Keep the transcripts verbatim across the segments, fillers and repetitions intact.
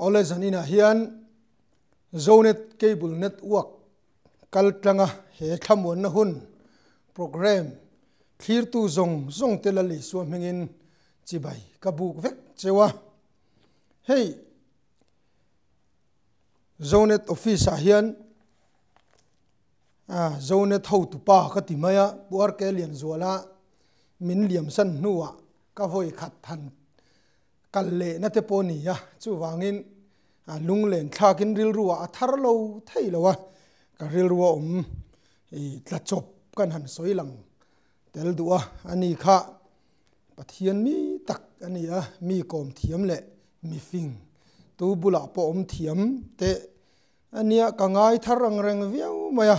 Ole Zanina Hian Zonet Cable Network Kaltranga Hekhamon Hun Program Clear to Zong Zong Telali Swimming in Chibai Kabuk Vek Chewa Hey Zonet Office Ahian Ah Zonet How to Pa Katimaya Work Alien Zuala Min Liam San Nua Kavoi Katan Kalle Nateponi Ya Chuwangin A Lunglen Takin Rilrua Atarlo Tailawa Karilwa Um E Tlachop Kanhan Soilang Tel Dua Anika Pathian mi tak ania mi kom thiam le mi fing tu bula po om thiam te ania kangai tharang reng viau maya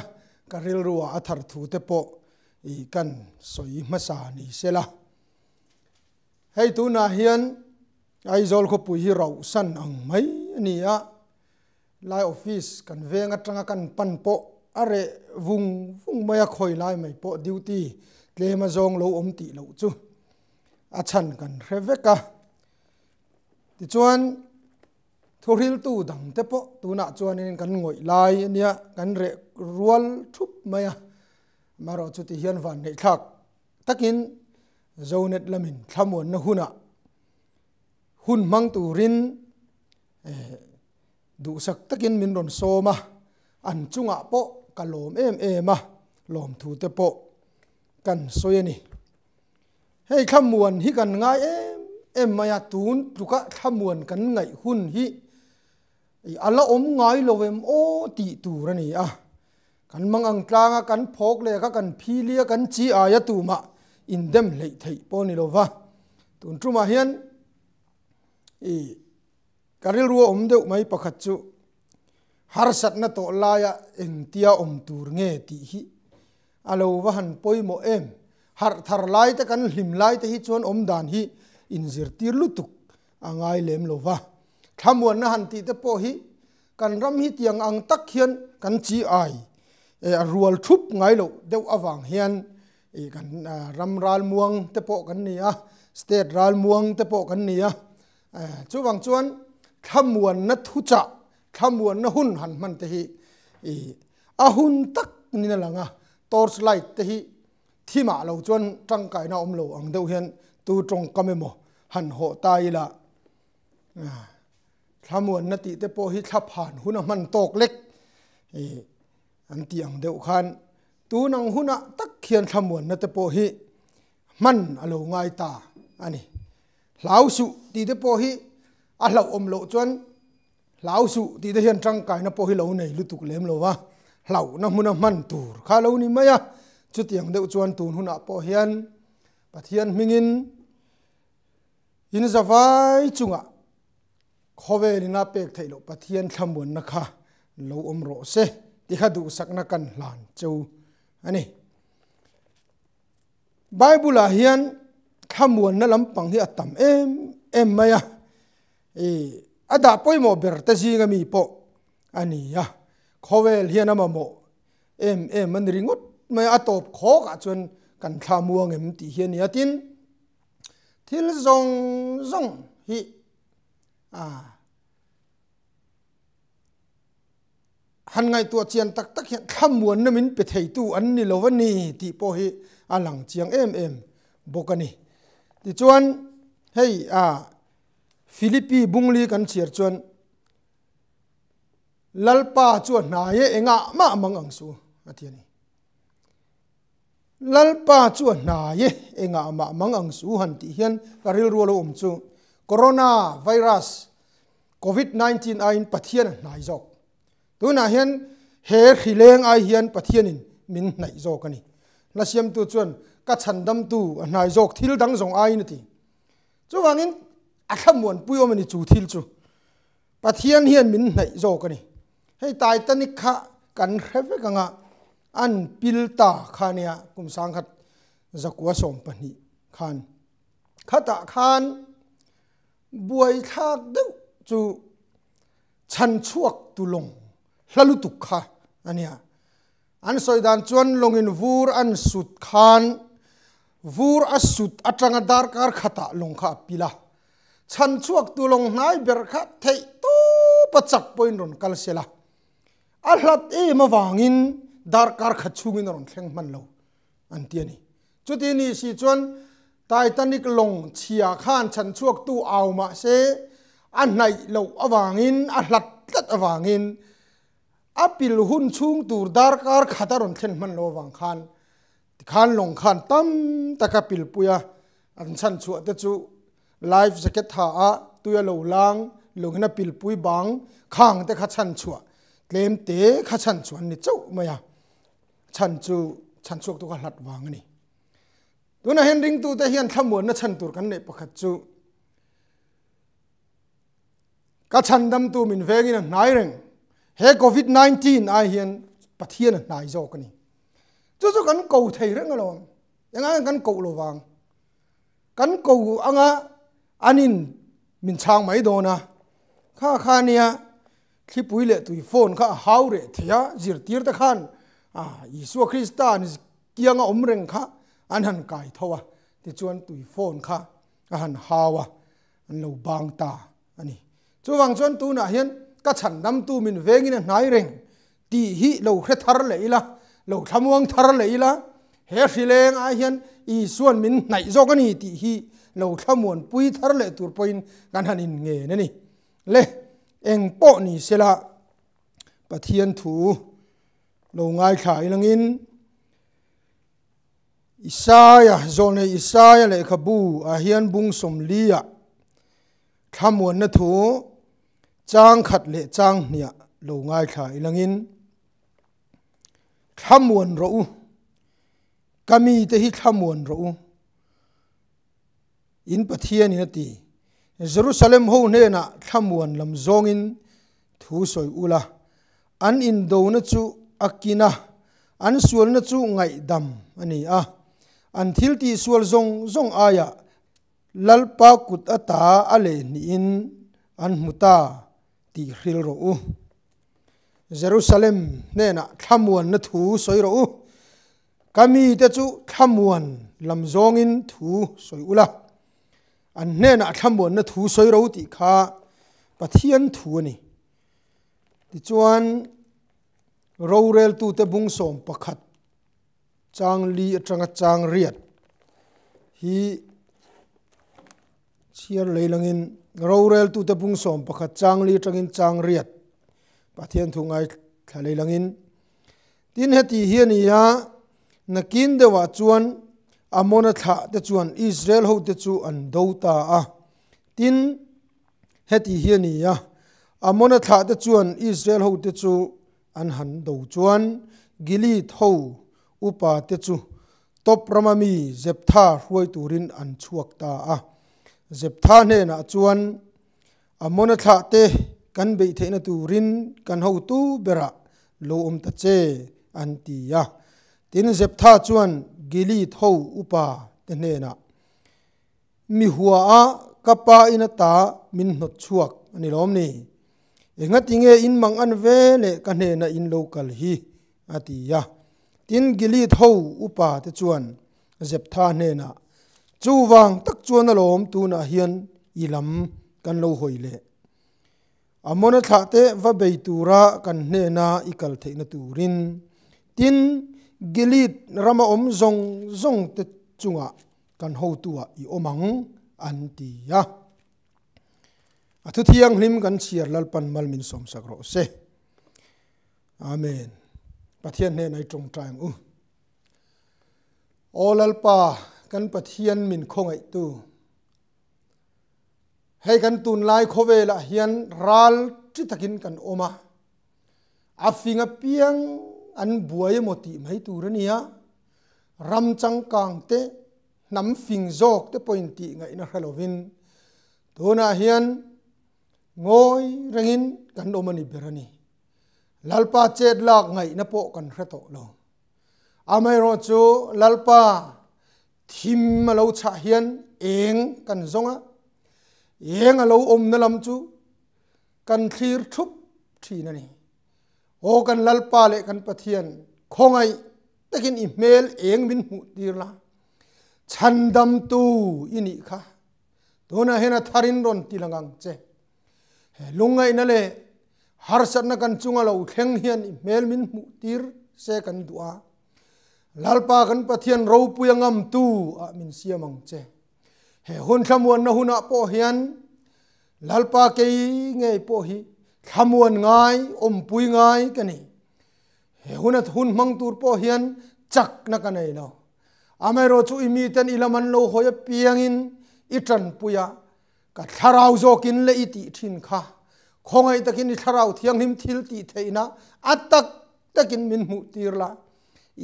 karil ruwa athar thu te po I kan soi masa ni sela hei tu na hian ai zol ko pu hi rau san ang mai ania lai office kan veng atanga kan pan po are vung vung maya khoi lai mai po duty tle ma zong lo om ti lo chu Achan kan Rebecca. Ti chuan thuril tu dang te po tuna chuan in kan ngoi lai ania kan re rual thup maya maro chuti hian van nei thak takin zonet lamin thlamon na huna hun mang turin du sak takin min ron soma an chunga po kalom em ema lom thu te po kan soyani Hey khamuan hi kan ngai em em maya tun tuka khamuan kan ngai hun hi I ala om ngai lowem o ti tu rani a kan mangang tlanga kan phok le ka kan philia kan chi aya tu ma in dem lei thei poni lova tun truma hian I karil ruo om deu mai pakhat chu harsatna to laya engtia om tur nge ti hi alo wa han poimo em Har thar lai ta kan hlim lai ta hi chuan om dan hi inzir tir lutuk angai lem lova thlamuan na han ti te po hi kan ram hi tiang ang tak hian kan chi ai e rual thup ngai lo deu awang hian e kan ram ral muang te po kan nia state ral muang te po kan nia chuwang chuan thlamuan na thu cha thlamuan na hun han man te hi e ahun tak ni na langa torch light te hi Thima lo chuan trang kai na om lo ang deuh hian tu trong kamemo han ho tai la thlamuan na ti te po hi thla phan huna man tok lek e an ti ang deuh khan tu nang huna tak khian thlamuan na te po hi man alo ngai ta ani hlau su ti te po hi a hlau om lo chuan hlau su ti te hian trang kai na po hi lo nei lutuk lem lo wa hlau na huna man tur kha lo ni maya Chutiang deuh chuan tun huna po hian pathian mingin in zavai chunga khove lina pek theilo pathian thlamuan na kha lo omro se ti kha du sakna kan hlan cheu ani bible a hian thlamuan na lampang hi atam em em maya e ada poimo ber ta zinga mi po ani ya khovel hian ama mo em em man ringot May atop khok a chuan kan thla muang em ti hian iatin thil zong zong hi a han ngai tu chian tak tak hian khamuan namin pe thei tu an ni lowani ti po hi alang chiang em em bokani ti chuan hei a philippi bungli kan chiar chuan lalpa chuan na ye enga ma mangang su atiani Lalpa chuan na ye enga ma mangang su han ti hian karil rualo um chu corona virus covid nineteen a in pathian nai jok tuna hian he khileng ai hian pathianin min nai jok ani la siam tu chuan ka chandam tu nai jok thil dang jong ai ni ti chuwangin a khamon puiom ani chu thil chu pathian hian min nai jok ani hei tai tanik kha kan khave kanga An pilta khania kum sang khat zakwa som pani khan khata khan buai thak de chu chan chuak tulong hlalutuk kha ania an soidan chuan longin vur an sut khan vur asut atanga dar kar khata long kha pila chan chuak tulong nai ber kha thei to pachak point ron kalsela ahlat e mawangin dar kar khachungin ron thlengman lo antiani chutini si chon Titanic long chia khan chan chuak tu awma se anai lo awangin ahlat tat awangin apil hun chung tur dar kar khataron thlengman lo wang khan khan long khan tam takapil puya an chan chu te chu life jacket tha a tuya lo lang lungna pilpui bang khang te kha chan chua tlem te kha chan chuan ni chau maya chan chu chan chuak tu kha hlat wang ni tuna hen ring tu te hian thamon na chan tur kan nei pakhat chu ka chan dam tu min veng in nai reng he covid nineteen ai hian pathian nai jok ni chu chu kan ko thei reng alom anga kan ko lo wang kan ko anga anin min chang mai do na kha kha nia khi pui le tui phone kha hau re thia zir tir ta khan a Yesu Kristan kianga omreng kha an han kai thowa ti chuan tui phone kha a han hawa an lo bang ta ani chuwang chuan tu na hian ka chan nam tu min vengin a hnai reng ti hi lo hre thar leila lo thlamuang thar leila he rileng a hian i suan min nai jokani ti hi lo thamon pui thar le tur point kan hanin nge na ni le eng po ni sela pathian thu lo ngai khai langin Isaya zone Isaya le khabu a hian bung somlia thamon na thu chang khat le chang nia lo ngai khai langin thamon ro kami te hi thamon ro in pathian in ati Jerusalem ho ne na thamuan lam zongin thu soi ula an in do na chu akina an sual na chu ngai dam ani a an thil ti sual zong zong aya lalpa kut ata ale ni in an muta ti hril ro u Jerusalem ne na thamuan na thu soi ro u kami te chu thamuan lam zongin thu soi ula an ne na thamon na thu soi ro ti kha pathian thu ni ti chuan ro rel tu te bung som pakhat chang li atanga chang riat hi chiar leilangin ro rel tu te bung som pakhat chang li atangin chang riat pathian thu ngai thale langin tin heti hiania nakin dewa chuan amona tha te chuan Israel ho te chu an do ta a tin heti hiania amona tha te chuan Israel ho te chu an han do chuan gili tho upa te chu top ramami zeptha ruai turin an chuak ta a zeptha ne na chuan amona tha te kan be theina turin kan ho tu bera lo om ta che an ti ya tin zeptha chuan gili tho upa te ne na mi hua a kapa in ta min not chuak ani lom ni engati nge in mang an ve le ka ne na in local hi atia tin gili tho upa te chuan zep tha ne na chuwang tak chuan alom tu na hian ilam kan lo hoi le amona tha te va beitura kan ne na ikal theina turin tin gilit rama om zong zong te chunga kan ho tua i omang antia athu thiang hlim kan chiar lalpan malmin som sakro se amen pathian ne nai trong time u olalpa kan pathian min khongai tu hei kan tun lai khowela hian ral tri takin kan oma afinga piang an buai moti mai turania ram changkang te nam fing jok te pointi ngai na halloween tuna hian ngoi rangin kan omani berani lalpa chet lak ngai na po kan hreto lo amai ro chu lalpa thim lo cha hian eng kan zonga eng lo om na lam chu kan thlir thup thina ni o kan lalpa le kan pathian khongai takin email eng min mu tirla chandam tu ini kha dona hena tharin ron tilangang che lungai na le Harsatna kan chungalo theng hian melmin mu tir se kan dua lalpa kan pathian ro puyangam tu a min siamang che he hun thlamuan na huna po hian lalpa ke nge po hi thlamuan ngai om pui ngai kani he hunat hun mang tur po hian chak na kanai lo amero chu imi ten ilaman lo hoya piangin itan puya ka tharau zokin le iti thin kha khongai takin tharau thiang him thil ti theina atak takin min mu tirla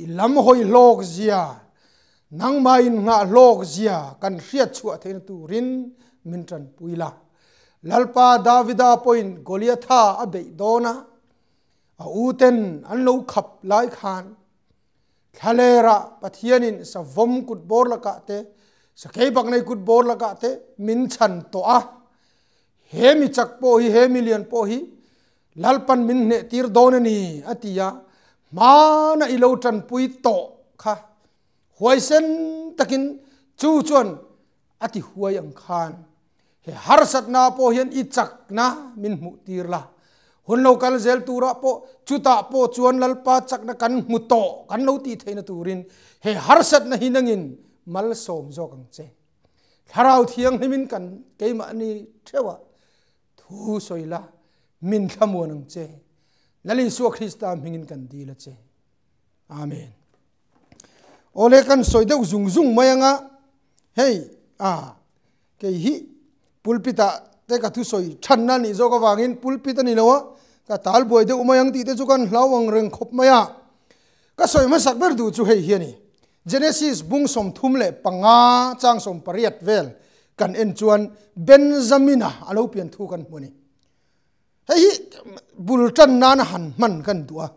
I lam hoi lok zia nang main nga lok zia kan riat chua theina tu rin min tan puila lalpa davida point goliatha abei dona a uten an lo khap lai khan thalera pathianin sa vom kut bor laka te sa kei bak nei kut bor laka te min chan to a hemi chak po hi he million po hi lalpan min ne tir don ni atia mana ilo tan pui to kha huai sen takin chu chuan ati huai ang khan he harsatna po hian I chak na min mu tir la hun local zel tura po chuta po chuan lalpa chakna kan muto kan lo ti theina turin he harsatna hinangin mal som jokang che tharau thiang nimin kan keima ni thewa thu soila min thamuanang che lali su khrista mingin kan dile che amen ole kan soideu zungzung mayanga hei a ke hi pulpita te ka thu soi thanna ni joga wangin pulpita ni lowa ka tal boide umayang ti te chukan hlawang reng khop maya ka soi ma sakber du chu hei hiani genesis bung som thumle panga chang som pariat vel kan en chuan benjamina alo pian thu kan moni hei bul tan nan han man kan dua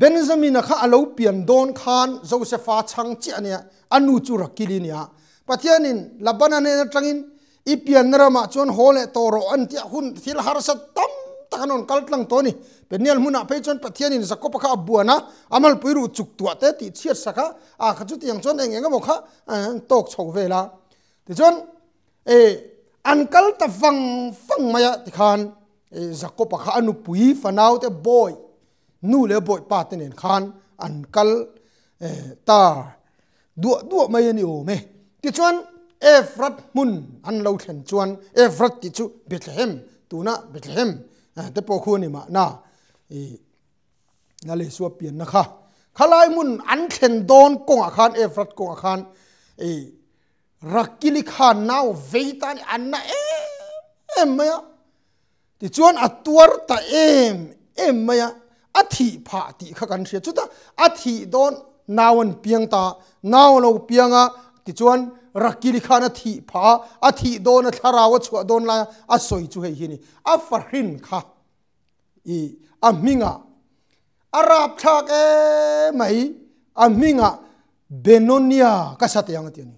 benjamina kha alo pian don khan josepha chang chi ania anu chura kilinia pathianin labanane tangin Ipian rama chuan hole toro antia hun thil harsat tam takanon kaltlang toni penial muna pe chuan pathianin zakop kha buana amal puiru chuktua te ti chiat saka a khachu tiang chuan engeng mokha tok chhok vela ti chuan e ankal ta wang fang maya ti khan e zakop kha anu pui fanau te boy nu le boy patenin khan ankal ta du du mai ni o me ti chuan Efrat mun an lo thlen chuan Efrat ti chu Bethlehem tuna Bethlehem te pokhu ni ma na e na le suap pian na kha khalai mun an thlen don kong akhan Efrat kong akhan e rakili khan nau veitan an na e em maya ti chuan atuar ta em em maya athi pha ti kha kan thia chuta athi don nawan piang ta naw lo pianga ti chuan rakili khana thi pha athi don tharawa chu don la asoi chu hei hini a farhin kha I aminga arab thak e mai aminga benonia ka satyang tiani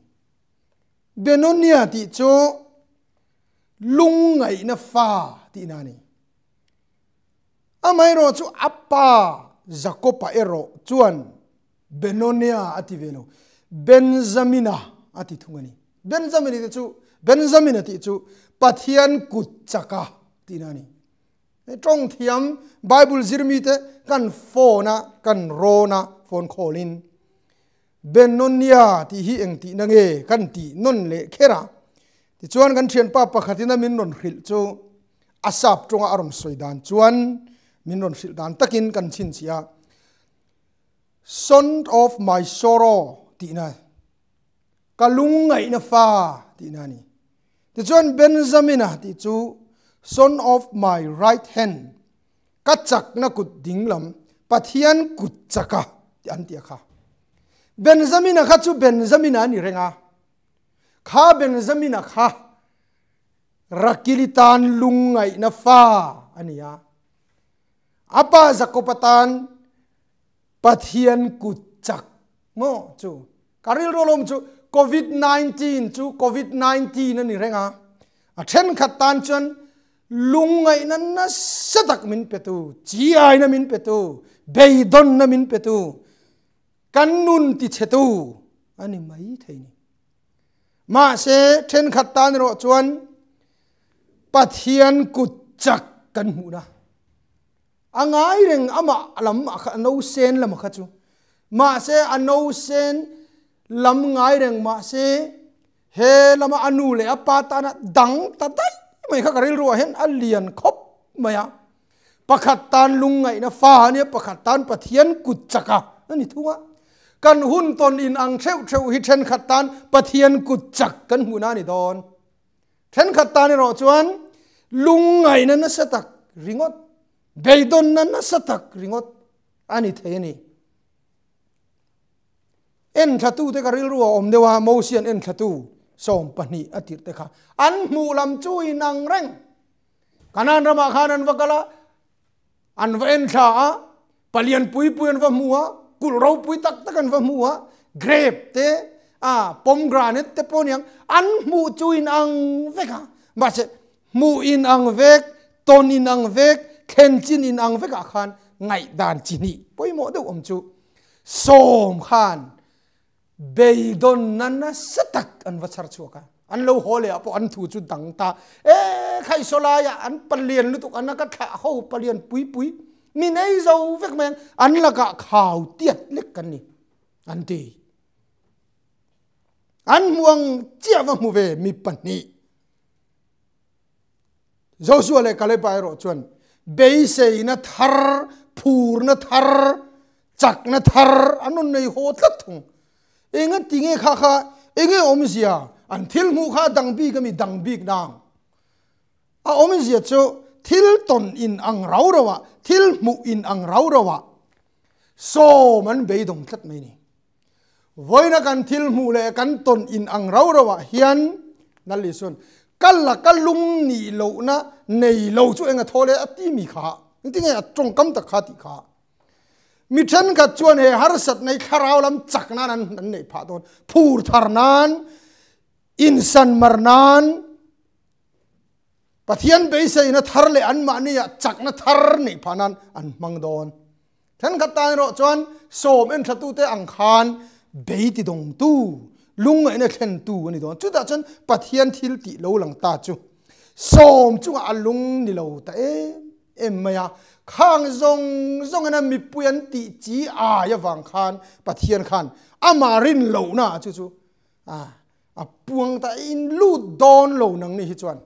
benonia ti chu lungai na fa ti nani amai ro chu appa jakopa ero chuan benonia ativelo benjamina ati thungani benjamin ti chu benjamin ati chu pathian kut chaka tinani e tong thiam bible zirmi te kan phona kan rona phone callin benonia ti hi engti nange kan ti non le khera ti chuan kan thian pa pakhatina min non hril chu asap tonga arom soidan chuan min non hril dan takin kan chin chia son of my sorrow tinai kalungai na fa ti nani ti chuan benjamina ti chu son of my right hand kachak na kut dinglam pathian kut chaka ti antia kha benjamina kha chu benjamina ni renga kha benjamina kha rakilitan lungai na fa ania apa zakopatan pathian kut chak mo chu karil rolom chu covid nineteen chu covid nineteen ani renga a then khatan chon lungai nan na sadak min petu chi ai na min petu bei don na min petu kanun ti chetu ani mai theini ma se then khatan ro chuan pathian kut chak kan mu na angai reng ama lam no sen lam khachu ma se ano sen lam ngai reng ma se he lama anu le apatana dang tatai mai kha karil ro hen alian khop maya pakhat tan lungai na fa ne pakhat tan pathian kut chaka ani thunga kan hun ton in ang theu theu hi then khat tan pathian kut chak kan huna ni don then khat tan ro chuan lungai na na satak ringot beidon na na satak ringot ani theni en thatu te karil ruwa om dewa motion en thatu som pani atir te kha an mu lam chui nang reng kanan rama khanan wakala an ven tha a palian pui puin wa mua kul ro pui tak takan wa mua grape te a pomegranate te poniang an mu chui nang veka ma se mu in ang vek ton in ang vek kenchin in ang veka khan ngai dan chini poimo de om chu som khan beidon nana satak an vachar chuka an lo hole apo an thu chu dangta e khai solaya an palien lutuk an ka tha ho palien pui pui mi nei zo vek men an laka khau tiat lek kan ni an ti an muang chiawa muve mi pani joshua le kale pai ro chuan be sei na thar phur na thar chak na thar anun nei ho tlat thung enga tinge kha kha enge omzia an thil mu kha dangbi kami dangbik nang a omzia chu thil ton in ang rau rawa thil mu in ang rau rawa so man be dong thlat mai ni voina kan thil mu le kan ton in ang rau rawa hian nalli sun kalla kallung ni lo na nei lo chu enga thole ati mi kha tinge atong kam ta kha ti kha mithan ka chuan he harsat nei kharau lam chakna nan nei pha don phur tharnan insan marnan pathian be sei na tharle an ma ni chakna thar nei phanan an mang don then ka tai ro chuan som en thatu te ang khan be ti dong tu lung en thlen tu ani don chu da chuan pathian thil ti lo lang ta chu som chu a lung ni lo ta e em maya khang zong zong na mi puan ti chi a ya wang khan pathian khan amarin lo na chu chu a a puang ta in lut don lo nang ni hi chuan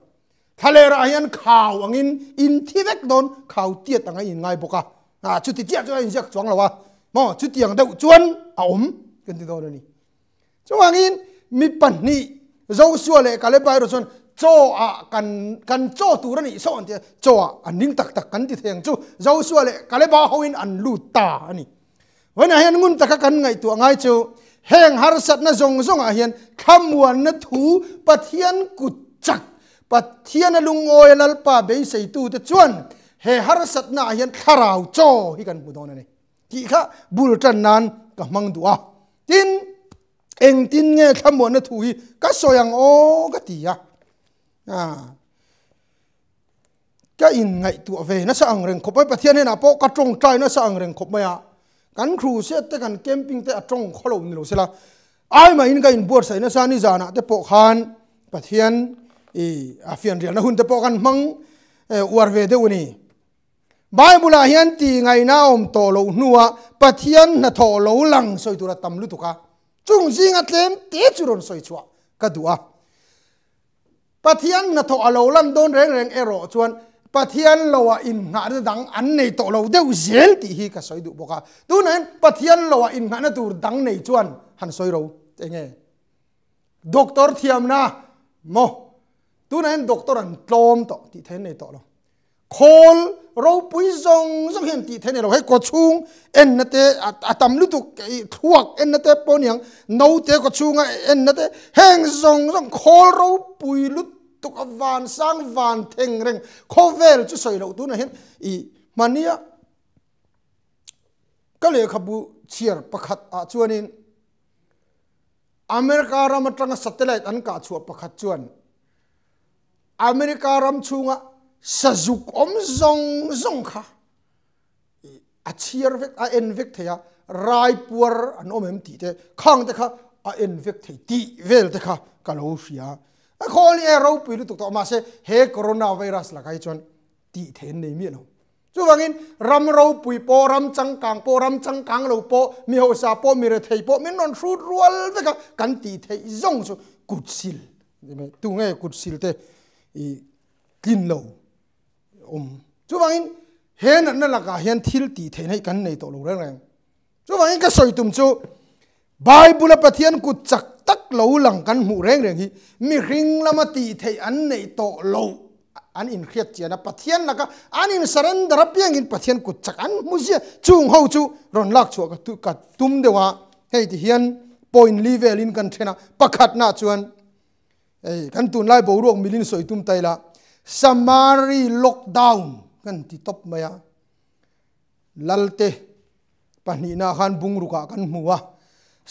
thale ra hian khaw angin in thivek don khaw tiat anga in ngai boka a chu ti tiat chu in jak chuang lawa mo chu tiang deuh chuan a om kan ti don ni chuangin mi pan ni zo sual le kale pai ro chuan cho a kan kan cho tu rani so antia cho a ning tak tak kan ti theng chu zo sual le kale ba hoin an lu ta ani wen a hen ngun tak kan ngai tu ngai chu heng har sat na zong zong a hian khamuan na thu pathian kut chak pathian lung oi lal pa be sei tu te chuan he har sat na hian kharau cho hi kan mu don ani ki kha bul tan nan ka mang du a tin eng tin nge khamuan na thu hi ka soyang o ka ti a à cái in ngày tụ về nó sang rừng khốp ấy bát thiên này là po cắt trồng trai nó sang rừng khốp mày à cắn khử sẽ tới cắn camping tới trồng khó lâu nhiều sẽ là ai mà in cái in buồn say nó sang đi già nè tới po khan bát thiên ý à phiền riêng nó hun tới po cắn măng uar về đâu nè bài mula hiện ti ngày nào ông tổ lâu nua bát thiên là thọ lâu lăng soi tụ là tâm lụt cả chung riêng anh em té chuồn soi chua cái đùa pathian na tho alo lam don reng reng ero chuan pathian lowa in nga dang an nei to lo deu zel ti hi ka soi du boka tu nen pathian lowa in nga na tur dang nei chuan han soi ro te nge doctor thiam na mo tu nen doctor an tlom to ti the nei to lo khol ro pui zong zong hen ti the nei ro he ko chung en na te atam lu tu thuak en na te poniang no te ko chunga en na te heng zong zong khol ro pui lut tuk avan sang van theng reng khovel chu soi lo tu na hen i mania kale khabu chiar pakhat a chuanin america ram tang satellite an ka chu pakhat chuan america ram chunga sajuk om zong zong kha a chiar vek a en vek thea rai puar an om em ti te khang te kha a en vek thei ti vel te kha kalo sia a khol e ro pui lu tuk to ma se he corona virus la kai chon ti the nei mi lo Chuwangin ram rau pui po ram chang kang po ram chang kang lo po mi ho sa po mi re thei po min non thru rual taka kan ti thei zong chu kutsil tu nge kutsil te i kin lo om chuwangin hen na la ka hen thil ti thei nei kan nei to lo reng chuwangin ka soi tum chu Bible pathian ku chak tak lo lang kan mu reng reng hi mi ring lama ti thei an nei to lo an in khriat chiana pathian laka an in surrender piang in pathian kutchak an muzia chung ho chu ron lak chu ka ka tum dewa hei ti hian point level in kan thena pakhat na chuan ei kan tun lai bo rok milin soi tum taila samari lockdown kan ti top maya lalte panina khan bungruka kan muwa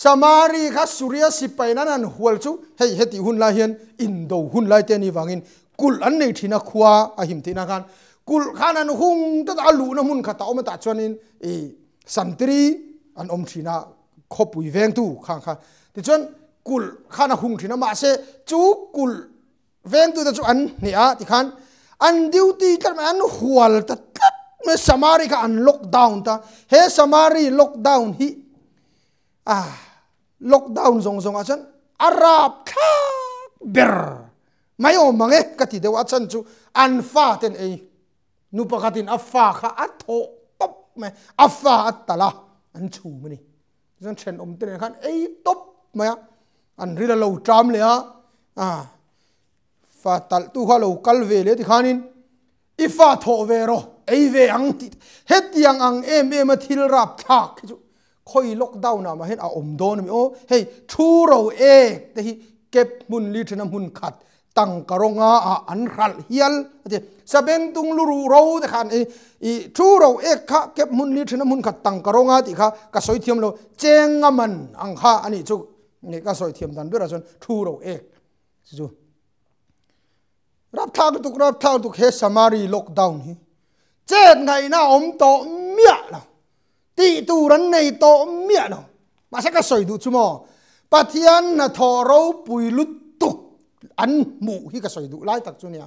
samari kha surya sipainan an hual chu hei heti hun la hian indo hun lai te ni wangin kul an nei thina khua a him thina kan kul khan an hung ta alu na mun khata om ta chuanin e santri an om thina khopui veng tu khang kha ti chuan kul khana hung thina ma se chu kul veng tu ta chu an ni a ti khan an duty tar man hual ta tat me samari ka an lockdown ta he samari lockdown hi ah lockdown zong zong a chan arab kha ber mai om mange kati de watsan chu an fa ten ei nu pakatin afa kha atho top me afa atala an chu mani zan chen om ten khan ei top maya an rila lo tram le a a fa tal tu ha lo kal ve le ti khanin ifa tho ve ro ei ve ang ti het yang ang em em athil rap thak chu khoi lockdown na ma hen a om don mi o hey thu ro e te hi kep mun li thena mun khat tang karonga an ral hial sabeng tung luru ro de khan e i thu ro ek kha kep mun ni thina mun kha tang karonga ti kha ka soi thiam lo chenga man ang kha ani chu ne ka soi thiam dan bera chon thu ro ek chu rap thak tuk rap thak tuk he samari lockdown hi chet ngai na om to mia la ti tu ran nei to mia la ma sa ka soi du chu mo pathian na thoro pui lut an mu hi ka soi du lai tak chu nia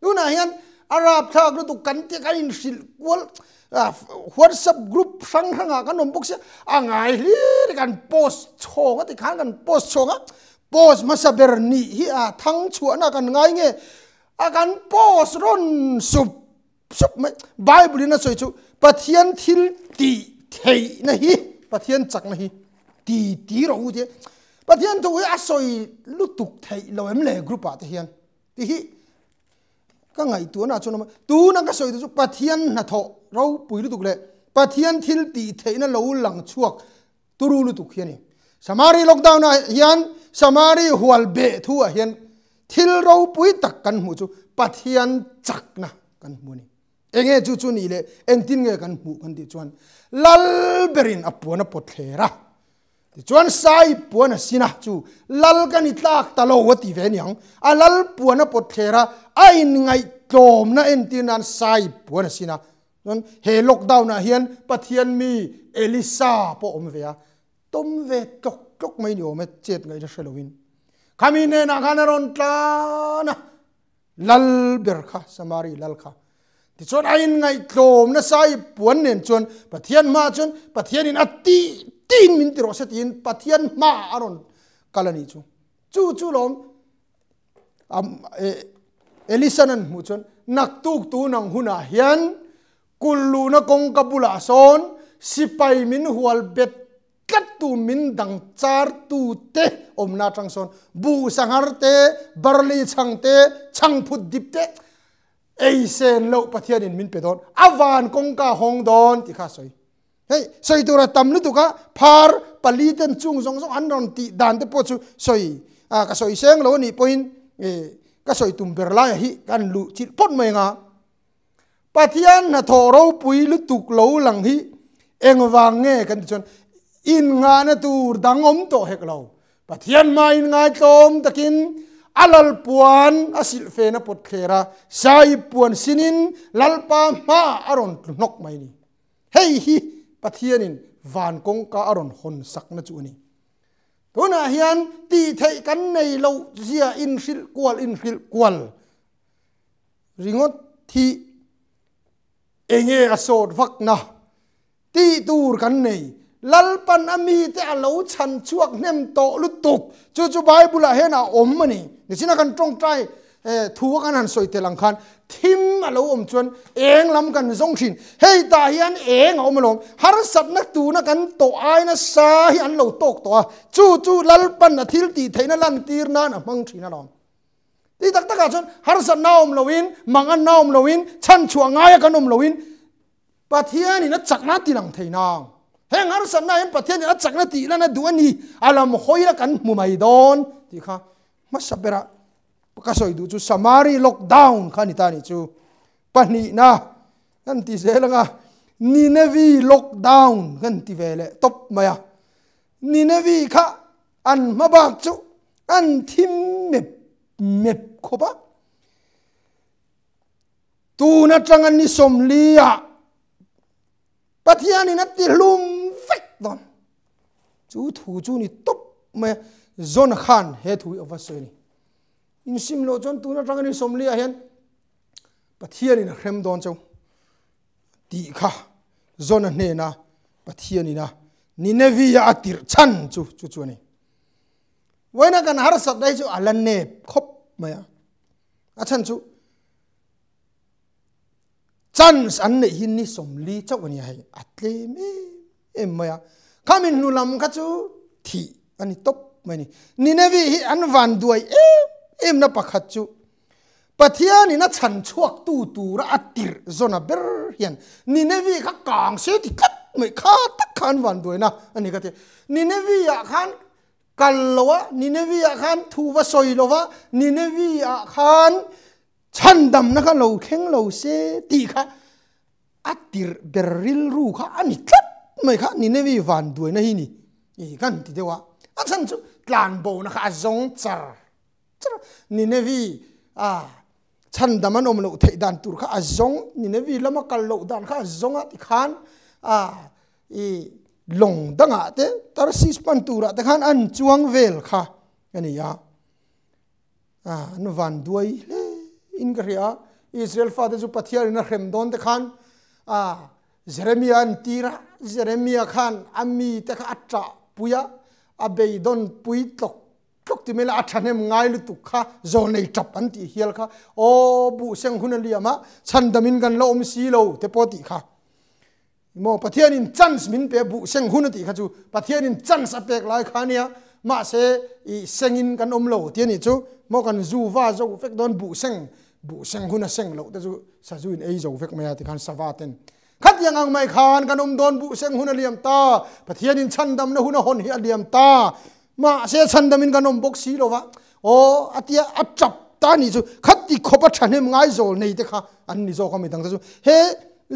tu na hian arab thak lu tu kan te kan in sil kwal whatsapp group sang hanga kan nom box angai hi kan post chong ati khan kan post chong post masaber ni hi a thang chu na kan ngai nge a kan post ron sup sup bible na soi chu pathian thil ti thei na hi pathian chak na hi ti ti ro de pathian thu a soi lutuk thei lo em le group a te hian ti hi ka ngai tu na chuna tu na ka soi tu pathian na tho ro pui lutuk le pathian thil ti thei na lo lang chuak turu lutuk hian ni samari lockdown a hian samari hual be thu a hian thil ro pui tak kan mu chu pathian chak na kan mu ni enge chu chu ni le eng tin nge kan mu kan ti chuan lal berin apona pothlera chuan sai puan sina chu lal kan itlak talo wati venyang a lal puan pothlera ain ngai tom na entinan sai puan sina non he lockdown a hian pathian mi elisa po omvea tomve tok tok mai ni omet chet ngai ra halloween khamine na khanaron tlana lal berkha samari lal kha ti chuan ain ngai tom na sai puan nen chuan pathian ma chuan pathian in atti tin min tiro set in pathian ma aron kalani chu chu chu lom am elisanan mu chon nak tuk tu nang huna hian kullu na kong kapula son sipai min hual bet kat tu min dang char tu te omna tang son bu sangar te barli chang te chang phut dip te ei sen lo pathian in min pedon awan kong ka hong don ti kha soi hey soi tura tam lu tuka phar paliten chung zong zong an ron ti dan te po chu soi a ka soi seng lo ni point e ka soi tum berla hi kan lu chi pot mai nga pathian na thoro pui lu tuk lo lang hi engwang nge kan chon in nga na tur dangom to hek lo pathian ma in ngai tom takin alal puan asil fe na pot khera sai puan sinin lalpa ma aron nok mai ni hei hi pathianin van kong ka aron hon sak na chu ni tuna hian ti thei kan nei lo zia in sil kwal in sil kwal ringot thi enge asot vak na ti tur kan nei lalpan ami te alo chan chuak nem to lutuk chu chu bible la hena om mani nichina kan tong trai thu kan han soi te lang khan thim alo om chuan eng lam kan zong thin hei ta hian eng om lom har sat na tu na kan to ai na sa hi an lo tok to chu chu lalpan athil ti theina lan tir na na mang thina lom ti tak tak achon har sat na om loin mangan na om loin chan chuanga kan om loin pathian in a chakna ti lang theina heng har sat na em pathian in a chakna ti lan na duani alam hoila kan mumai don ti kha masabera pakasoi du chu samari lockdown khani tani chu pani na nan ti zelanga ninevi lockdown kan ti vele top maya ninevi kha an mabak chu an thim me mep khoba tu na trangan ni somlia pathian in atti lum fek don chu thu chu ni top me zon khan he thu avasoni in sim lo chon tu na trangan ni somlia hen pathian in hrem don chau ti kha zon hne na pathian ina ninevia atir chan chu chu chu ni wena kan har sat dai chu alan ne khop maya achan chu chance an ne hin ni somli chawani hai atle me em maya kamin nulam kha chu thi ani top mani ninevi hi anwan duai em em na pakhat chu pathian ina chan chuak tu tu ra atir zona ber hian ninevi kha kang se ti khat me kha tak khan wan duai na ani ka te ninevi ya khan kallowa ninevia khan thuwa soilowa ninevia khan chandam na kan lo kheng lo se ti kha atir beril ru kha ani tlat mai kha ninevi van duai na hi ni e kan ti dewa achan chu tlan bo na kha zong char ninevi a chandam an om lo thei dan tur kha azong ninevi lama kallo dan kha zonga ti khan a e long danga te tarsis pantura te khan an chuang vel kha ani ya a nu van duai le in gria Israel father zu pathiar na hrem don te khan a Jeremia an tira Jeremia khan ami te kha atra puya abei don pui tok tok ti mela athanem ngai lu tu kha zonei tap an ti hial kha o bu seng hunaliama chandamin kan lo om si lo te poti kha mo pathian in chance min pe bu seng hunati khachu pathian in chance apek lai khania ma se i sengin kan omlo tiani chu mo kan zuwa zo fek don bu seng bu seng huna seng lo te chu sajuin ei zo fek maya ti kan savaten khatyang ang mai khan kan om don bu seng huna liam ta pathian in chandam na huna hon hi aliam ta ma se chandam in kan om bok si lo wa o atia atchap ta ni chu khatti khopa thanem ngai zol nei te kha an ni zo ka mi dang chu he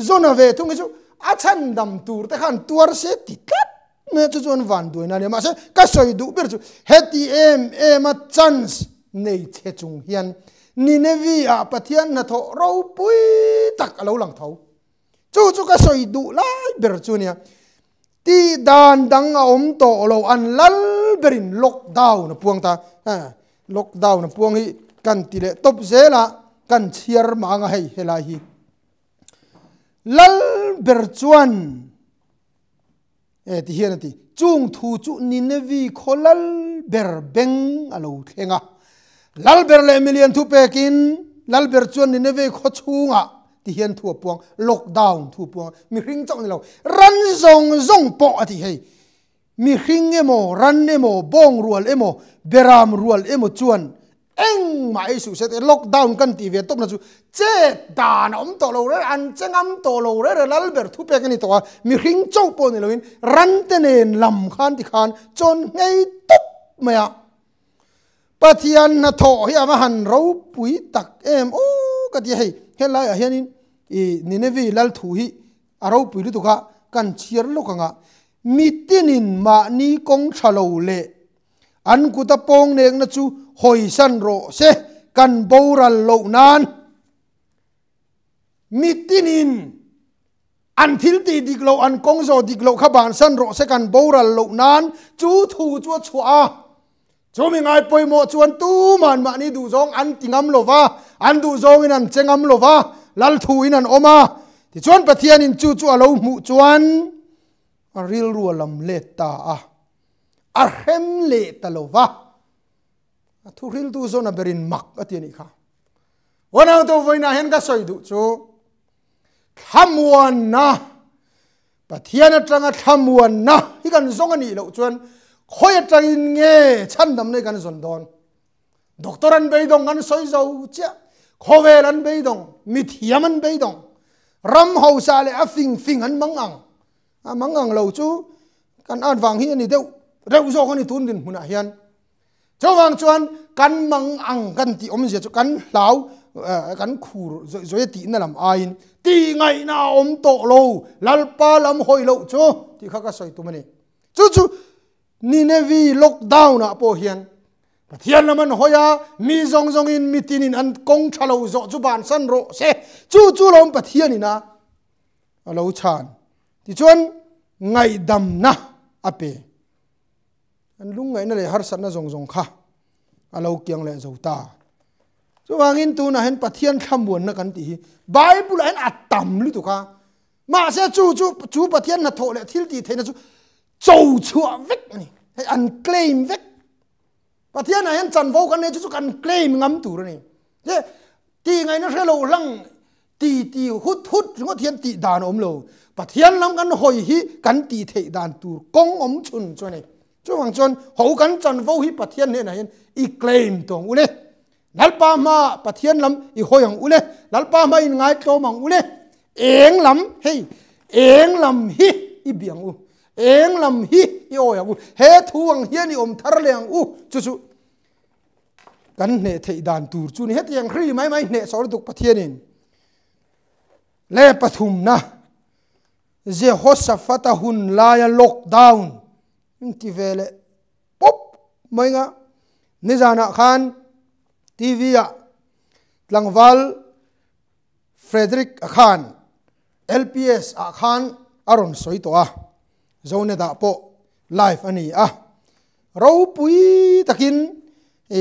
zona ve tu ngi chu achan dam tur te khan tuar se tikat me chu chon van duina le ma se ka soi du ber chu heti em em a chance nei che chung hian ninevi a pathian na tho ro pui tak alo lang tho chu chu ka soi du lai ber chu nia ti dan dang a om to lo an lal berin lockdown na puang ta ha lockdown na puang hi kan ti le top zela kan chiar ma nga hei helai hi lal berchuan e ti hian ti chung thu chu ninevi kholal berbeng alo thenga lal berle million thu pekin lal berchuan ninevi kho chunga ti hian thu puang lockdown thu puang mi hring chong lo ran zong zong po ati hei mi hring emo ran emo bong rual emo beram rual emo chuan eng ma isu set lockdown kan ti ve top na chu che dan om to lo re an chengam to lo re lal ber thu pe kan ni to mi hring chau po ni loin ran te nen lam khan ti khan chon ngei top maya pathian na tho hi ama han ro pui tak em o ka ti hei helai a hianin e ninevi lal thu hi aro pui lu tu kha kan chiar lo kanga mi tinin ma ni kong thalo le an ku ta pong nek na chu hoi san ro se kan boral lo nan mitinin until ti diglo an kongzo diglo khaban san ro se kan boral lo nan chu thu chu chua chu mi ngai poimo chuan tu man ma ni du zong an tingam lova an du zong in an chengam lova lal thu in an oma Ti chuan pathian in chu chu alo mu chuan a ril rualam le ta a a hem le talova a thu ril tu zona berin mak atiani kha wanang to voina hen ga soi du chu khamwan na pathian atanga khamwan na hi kan zongani lo chuan khoi atangin nge chandam nei kan zon don doctoran beidong kan soi zau cha khovelan beidong mithiaman beidong ram hausa le afing fing an mangang a mangang lo chu kan an wang hi ani deu reu zo khoni tun din huna hian chawang chuan kan mangang kan ti om je chu kan hlau kan khur zoi ti na lam ain ti ngai na om to lo lalpa lam hoi lo chu ti kha ka soi tu mani chu chu ni ne vi lockdown a po hian pathian laman hoya mi zong zong in mitin in an kong thalo zo chu ban san ro se chu chu lom pathian ina alo chan ti chuan ngai dam na ape an lung ngai na le har sat na zong zong kha alo kyang le zo ta chu wangin tu na hen pathian kham buan na kan ti bible an atam lu tu kha ma se chu chu chu pathian na tho le thil ti theina chu chou chua vek ni an claim vek pathian na hen chan vo kan ne chu kan claim ngam tu ni je ti ngai na relo lang ti ti hut hut ngo thian ti dan om lo pathian lam kan hoi hi kan ti thei dan tur kong om chun chu ni chu wang chon ho kan chan vo hi pathian ne na hen i claim tong ule lalpa ma pathian lam i hoyang ule lalpa ma in ngai tlo mang ule eng lam hei eng lam hi i biang u eng lam hi i oya u he thuang hian ni om thar leng u chu chu kan ne thei dan tur chu ni het yang khri mai mai ne sor duk pathian in le pathum na je hosafata hun la ya lockdown ti vele pop moinga ni jana khan tv a tlangwal Frederick khan lps a khan aron soito a zonet a po live ani a ro pui takin e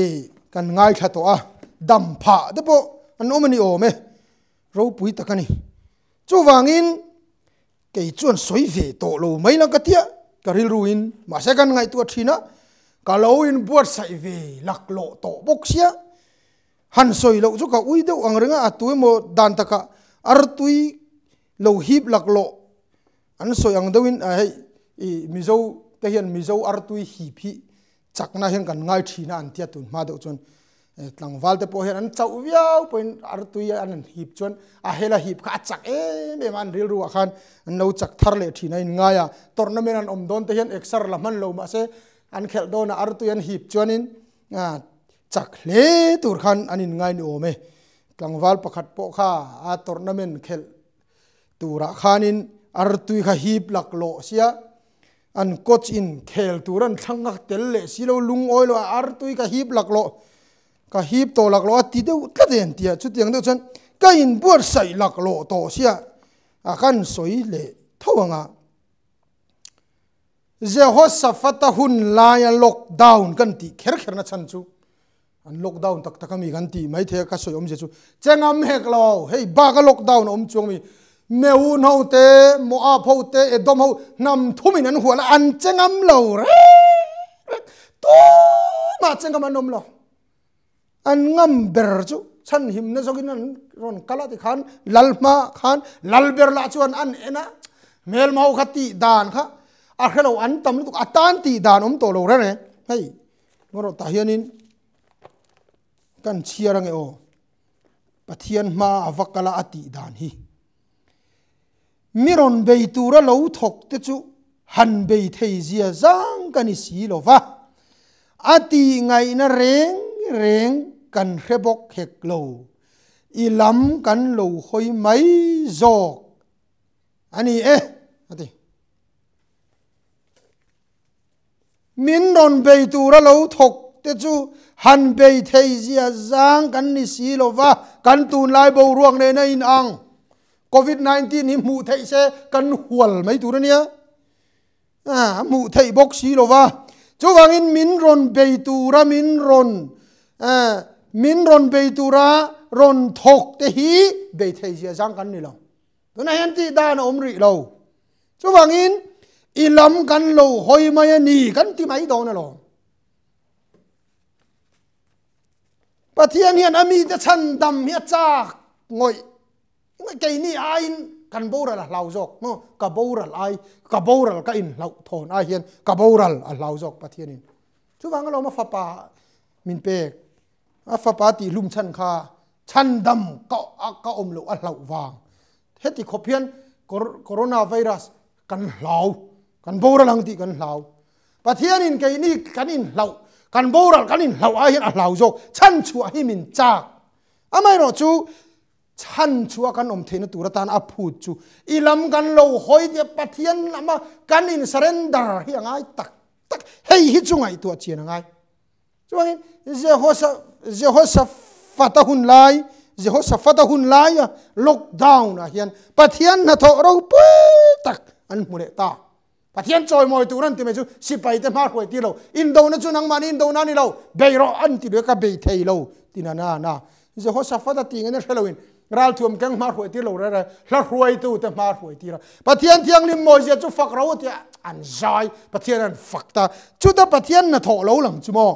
kan ngai kha to a dam pha de po an omani ome ro pui takani chuwangin kei chuan soive to lo maila katia karil ruin ma se kan ngai tu thina kalau in buat sai ve laklo to boxia han soi lo chu ka ui deu angrenga atui mo dan taka artui lo hip laklo an soi ang deuin ai i mizo te hian mizo artui hi phi chakna hian kan ngai thina an tia tun ma deu chon tlangwal te po hian an chau viau point artui an hip chon a hela hip kha chak e me man ril ru khan an lo chak thar le thina in ngaya tournament an om don te hian eksar laman lo ma se an khel dona artui an hip chon in a chak le tur khan anin ngai ni ome tlangwal pakhat po kha a tournament khel tura khanin artui kha hip lak lo sia an coach in khel turan thangak tel le silo lung oilo artui kha hip lak lo ka hip to lak lo ti deu tladen tia chu tiang deu chan ka in buat sai lak lo to sia a kan soi le thawanga je hosafata hun la ya lockdown kan ti kher kher na chan chu an lockdown tak takami kan ti mai the ka soi om je chu changam hek lo hei ba ka lockdown om chung mi meu no te mo a pho te edom ho nam thumin an huala an changam lo re to ma changam anom lo an ngam ber chu chan him na zogin an ron kalati khan lalma khan lalber la chuan an ena mel mau khati dan kha a khelo an tam lu atan ti dan om to lo re ne hei ngoro ta hianin kan chiarang e o pathian ma avakala ati dan hi miron beitura lo thok te chu han bei thei zia zang kan i si lo wa ati ngai na reng reng kan rebok hek lo ilam kan lo hoi mai zok ani eh ati min non bei tu ra lo thok te chu han bei thei zia zang kan ni si lo wa kan tun lai bo ruang ne na in ang covid nineteen ni mu thei se kan hual mai tu ra nia a mu thei bok si lo wa chu wangin min ron bei tu ra min ron Uh, min ron beitura ron thok te hi be thei zia jang kan ni lo Tuna henti dan omri lo. So wangin ilam kan lo hoi maya ni kan ti mai do na lo. Pathian hian ami ta chan dam hi cha ngoi. Ngoi kai ni ain kan boral lau jok no ka boral ai ka boral ka in lau thon a hian ka boral a lau jok pathian in. So wang lo ma fa pa min pek a fa pa ti lum chan kha chan dam ka ka om lo a lau wang. Heti kopian coronavirus kan lau kan boral ti kan lau pathian in kai ni kan in lau kan boral kan in lau a hian a lau jok chan chu a hi min chak amai ro chu chan chu kan om theina turatan a phut chu ilam kan lo hoi de pathian ama kan in surrender hi angai tak tak hei hi chungai tu chian angai chuangin jehosa jehosa fatahun lai Jehoshaphatahun lai lockdown a hian pathian hnathawh ro pu tak an hmule ta pathian choi moi turan ti me chu sipai te hmar hoi ti lo in do na chu nang mani in do na ni lo beiro an ti be ka be thei lo tina na na Jehoshaphat ti ngena halloween ral thum kang hmar hoi ti lo ra ra hla hruai tu te hmar hoi ti ra pathian thiang lim moi je chu fak ro ti an zai pathian an fak ta chu ta pathian hnathawh lo lam chu mo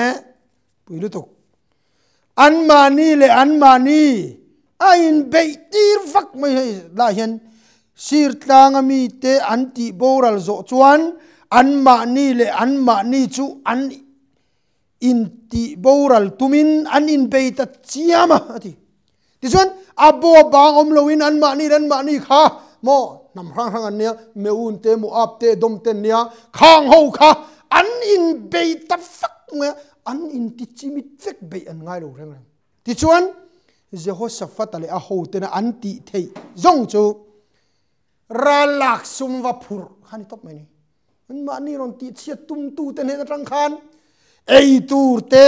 eh puilu tu an mani le an mani ain bei tir vak mai he la hian sir tlang ami te anti boral zo chuan an mani le an mani chu an inti boral tumin an in bei ta chiama ati ti chuan abo bang om loin an mani ran mani kha mo nam rang rang an ne meun te mu ap te dom te nia khang ho kha an in bei ta fak me an in tichimit fek be an ngai lo reng reng ti chuan Jehoshaphat le a ho te na an ti thei zong chu ralak sum va phur khani top mai ni an ma ni ron ti chia tum tu te ne rang khan ei tur te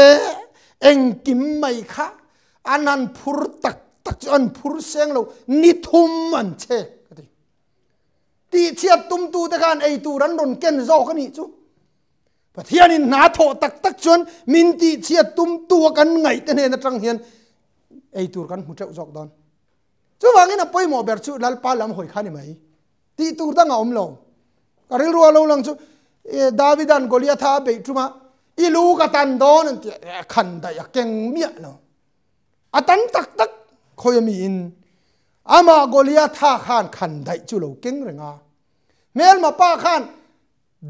eng kim mai kha an an phur tak tak an phur seng lo ni thum an che ti chia tum tu te khan ei tur an ron ken zo khani chu Pathian in hnathawh tak tak chuan min ti chia tum tu kan ngai te ne na tang hian ei tur kan hmu teuh jok don chu wangin a poimo ber chu lal pa lam hoi khani mai ti tur dang a om lo karil ruwa lo lang chu David an Goliath a be tuma i lu ka tan don an ti khan da ya keng mia no atan tak tak khoyami in ama Goliath khan khan dai chu lo keng renga mel ma pa khan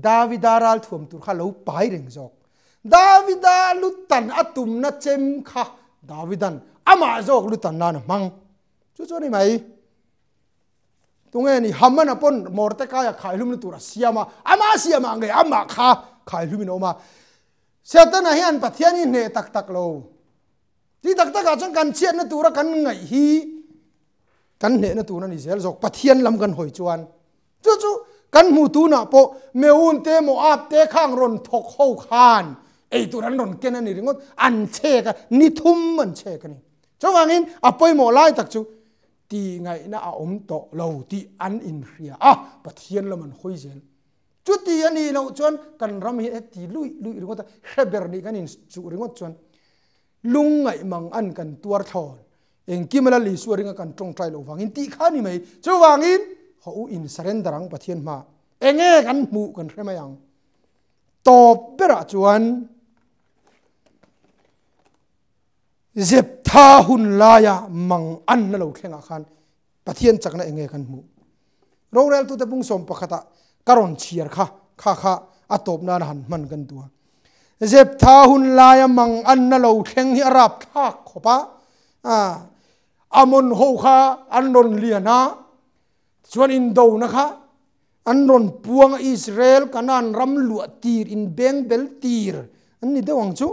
Davida ral thum tur kha lo pai reng jok Davida lutan atum na chem kha Davidan ama jok lutan nan mang chu chu ni mai tunge ni hamana pon morte kaya khailum tur siama ama siama nge ama kha khailum no ma setan a hian pathiani ne tak tak lo ti tak tak a chang kan chien na tur kan ngai hi kan ne na tu na ni zel jok pathian lam kan hoi chuan chu chu kan mu tu na po meun te mo ap te khang ron thok ho khan ei tu ran ron ken ani ringot an che ka ni thum an che ka ni chawangin apoi mo lai tak chu ti ngai na a om to lo ti an in ria a pathian laman hoi zen chu ti ani lo chon kan ram hi ti lui lui ringot heber ni kan in chu ringot chon lung ngai mang an kan tuar thon eng kimala li suaringa kan tong trai lo wangin ti khani mai chawangin ho in surrenderang pathian ma enge kan mu kan remayang top bera chuan zep tha hun laya mang an lo thlenga khan pathian chakna enge kan mu rorel tu te bung som pakhata karon chiar kha kha kha atop nan han man kan tua zep tha hun laya mang an lo thleng hi rap thak khopa a amon ho kha an non liana chuan in do na kha an ron puang Israel kanan ram lua tir in beng bel tir an ni dewang chu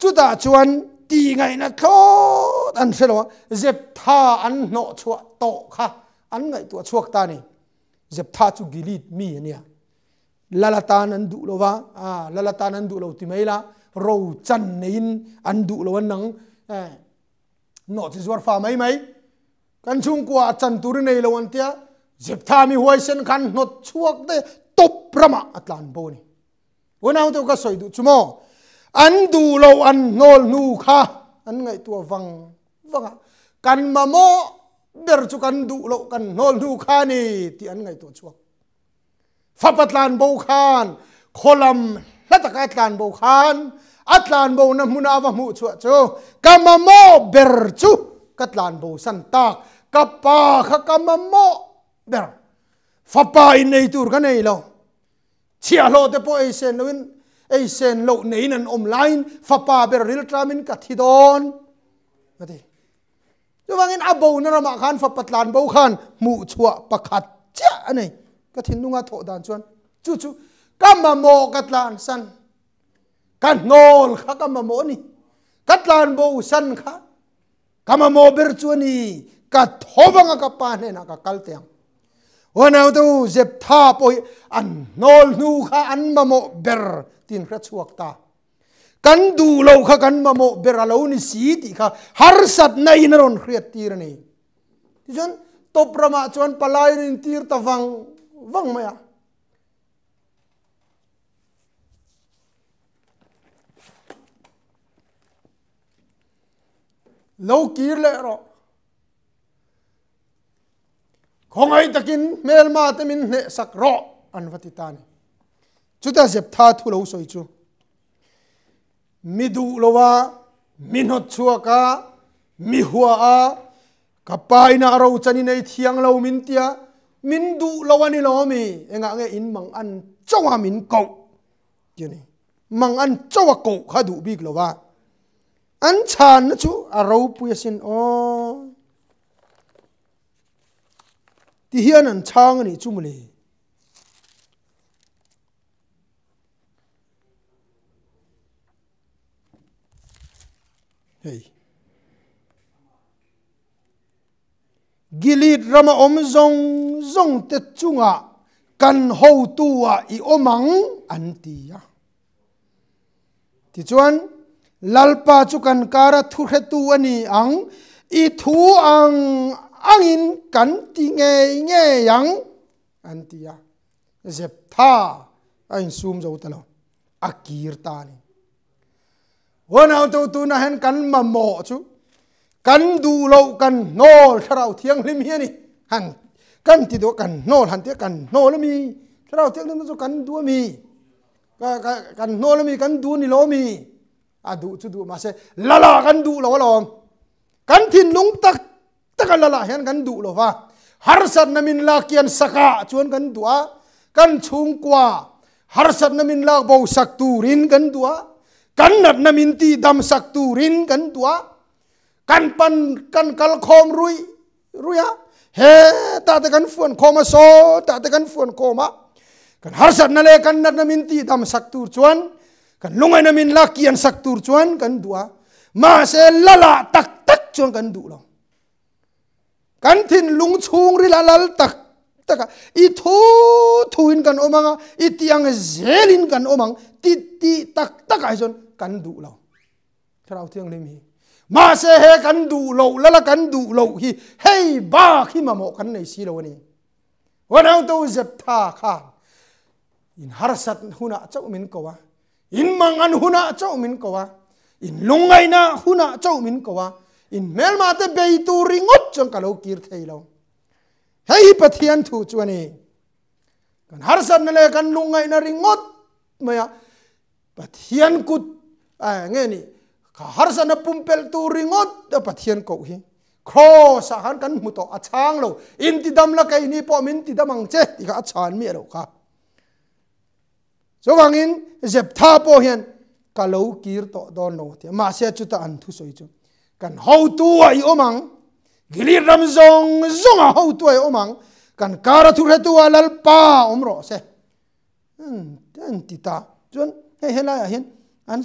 chuta chuan ti ngai na thot an selo zep tha an no chua to kha an ngai tu chuak ta ni zep tha chu gilit mi ania lalatan an du lowa a lalatan an du lo ti meila ro chan nein an du lo nang eh no ti zuar fa mai mai kan chung kwa chan tur nei lo an tia zep tha mi huai sen kan not chuak te top rama atlan bo ni unaw te ka soi du chumo an du lo an nol nu kha an ngai tu wang wang kan mamo der chukan du lo kan nol nu khani ti an ngai to chuak fapatlan bo khan kholam lataka tlan bo khan atlan bo na munawa mu chu chu kamamo ber chu katlan bo san ta kapa khakamamo ber fapa in nei tur kanei lo chia lo te po isen loin isen lo nei nan online fapa ber ril tramin kathidon mati chuwangin abo na rama khan fapatlan bo khan mu chua pakhat cha anei kathin nunga tho dan chuan chu chu kamamo katlan san kan nol kha kamamo ni katlan bo san kha kamamo ber chuani ka thowanga ka pa ne na ka kalteng ona tu zep tha poi an nol nu kha an mamo ber tin kha chuak ta kan du lo kha kan mamo beralo ni si ti kha har sat nei na ron khriat tir ni ti jon top rama chon palai rin tir tawang wang maya lo kir le ro khongai takin melma temin ne sakro anvatitani chuta jep tha thu lo soi chu midu lowa minot chuaka mi hua a kapaina ro chani nei thiang lo min tia min du lowani lomi enga nge in mang an chawa min ko jeni mang an chawa ko khadu big lowa an chan na chu aro puisin o ti hian an chang ni chumli hey gilid rama om zong zong te chunga kan ho tua i omang antia ti chuan lalpa chukan kara thu tu ani ang i thu ang angin kan ti nge nge yang antia zep tha ain sum zo talo akir ta ni wona to tu na hen kan mammo chu kan du lo kan nol tharau thiang lim hi ni han kan ti do kan nol han te kan nol mi tharau thiang lim zo kan du mi ka kan nol mi kan du ni lo mi adu chu du ma se lala kan du lo long kan thin lung tak taka lala hian kan du lo wa harsat namin lakian saka chuan kan dua kan chung kwa harsat namin lak bo sak turin kan dua kan nat namin ti dam sak turin kan dua kan pan kan kal khom rui ruya he ta ta kan fuan khoma so ta ta kan fuan khoma kan harsat na le kan nat namin ti dam sak tur chuan kan lungai namin laki an saktur chuan kan dua ma se lala tak tak chuan kan du lo kan thin lung chung ri lalal tak tak i thu thuin kan omanga i tiang zelin kan omang ti ti tak tak ai chuan kan du lo thrau thiang lim hi ma se he kan du lo lala kan du lo hi hei ba khi ma mo kan nei si lo ni wanau to zep tha kha in harsat huna chau min ko wa in mang an huna chau min kowa in lungai na huna chau min kowa in mel ma te be tu ringot chang kalo kir thailo hei pathian thu chuani kan harsan le kan lungai na ringot maya pathian kut a nge ni kha harsan na pumpel tu ringot da pathian ko hi kho sa han kan mu to achang lo in ti dam la kai ni po min ti damang che ti kha achan mi lo kha so wangin zep tha po hian kalau kir to don no ti ma se chuta an thu soi chu kan ho tu ai omang gilir ram zong zong ho tu ai omang kan kara thu re tu alal pa omro se hmm tan ti ta chon he he la hian an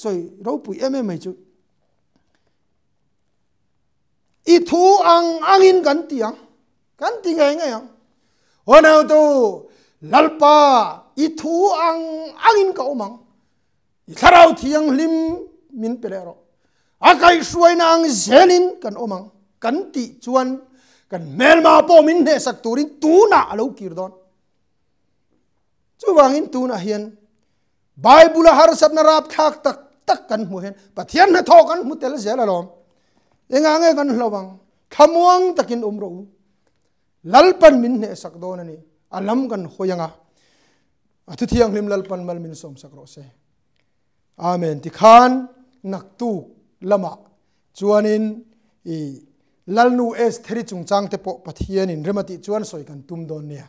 soi ro pui em em chu i thu ang angin kan ti ang kan ti ngai ngai ang ona tu lalpa itu ang angin kau mang itharau thiang lim min pelero akai suainang zelin kan omang kan ti chuan kan melma po min ne sakturin tuna alo kirdon chuwangin tuna hian bible harsatna rap thak tak tak kan mu hen pathian na tho kan mutel zelalom enga nge kan hlawang hamuang takin umro lalpan min ne sakdon ani alam kan hoyanga atuthiang lim lalpan mal min som sakro se amen tikhan naktu lama chuanin i lalnu es theri chungchang te po pathian in remati chuan soi kan tumdon nia